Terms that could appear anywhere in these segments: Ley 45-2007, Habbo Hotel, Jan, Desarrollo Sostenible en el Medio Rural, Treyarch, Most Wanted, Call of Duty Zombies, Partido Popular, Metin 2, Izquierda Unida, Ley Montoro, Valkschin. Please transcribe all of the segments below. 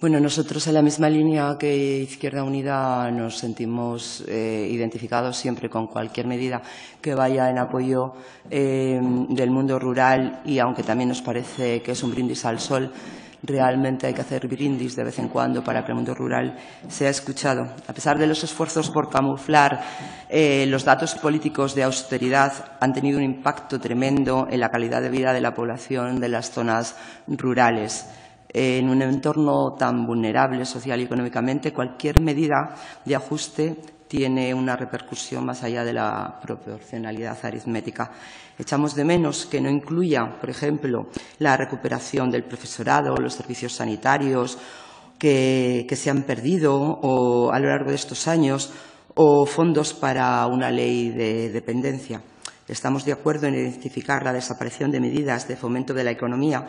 Bueno, nosotros en la misma línea que Izquierda Unida nos sentimos identificados siempre con cualquier medida que vaya en apoyo del mundo rural, y aunque también nos parece que es un brindis al sol, realmente hay que hacer brindis de vez en cuando para que el mundo rural sea escuchado. A pesar de los esfuerzos por camuflar los datos políticos de austeridad, han tenido un impacto tremendo en la calidad de vida de la población de las zonas rurales. En un entorno tan vulnerable social y económicamente, cualquier medida de ajuste tiene una repercusión más allá de la proporcionalidad aritmética. Echamos de menos que no incluya, por ejemplo, la recuperación del profesorado, los servicios sanitarios que se han perdido a lo largo de estos años, o fondos para una ley de dependencia. Estamos de acuerdo en identificar la desaparición de medidas de fomento de la economía,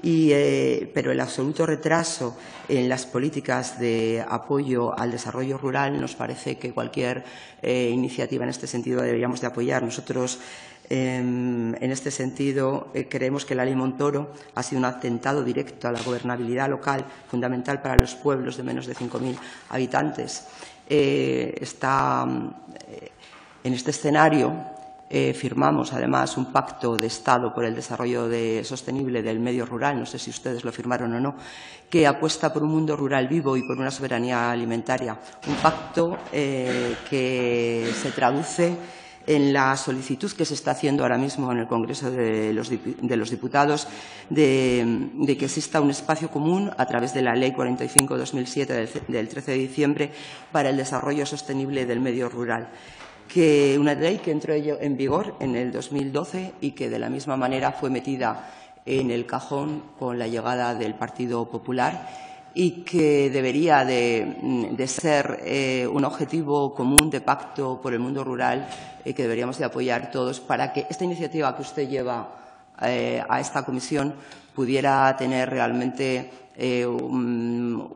pero el absoluto retraso en las políticas de apoyo al desarrollo rural nos parece que cualquier iniciativa en este sentido deberíamos de apoyar. Nosotros, en este sentido, creemos que la Ley Montoro ha sido un atentado directo a la gobernabilidad local, fundamental para los pueblos de menos de 5.000 habitantes. En este escenario, firmamos, además, un pacto de Estado por el desarrollo sostenible del medio rural, no sé si ustedes lo firmaron o no, que apuesta por un mundo rural vivo y por una soberanía alimentaria. Un pacto que se traduce en la solicitud que se está haciendo ahora mismo en el Congreso de los Diputados de que exista un espacio común a través de la Ley 45-2007 del 13 de diciembre para el desarrollo sostenible del medio rural. Una ley que entró en vigor en el 2012 y que de la misma manera fue metida en el cajón con la llegada del Partido Popular, y que debería de ser un objetivo común de pacto por el mundo rural que deberíamos de apoyar todos para que esta iniciativa que usted lleva a esta comisión pudiera tener realmente un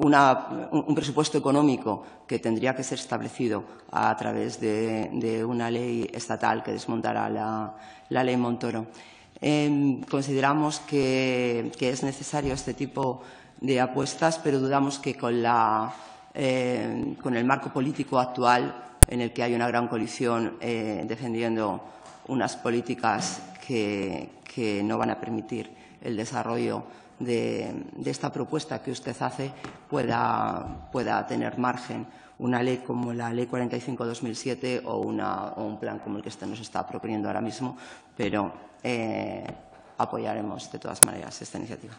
presupuesto económico que tendría que ser establecido a través de una ley estatal que desmontará la Ley Montoro. Consideramos que es necesario este tipo de apuestas, pero dudamos que con el marco político actual, en el que hay una gran coalición defendiendo unas políticas que no van a permitir el desarrollo de esta propuesta que usted hace, pueda tener margen una ley como la Ley 45-2007 o un plan como el que usted nos está proponiendo ahora mismo, pero apoyaremos de todas maneras esta iniciativa.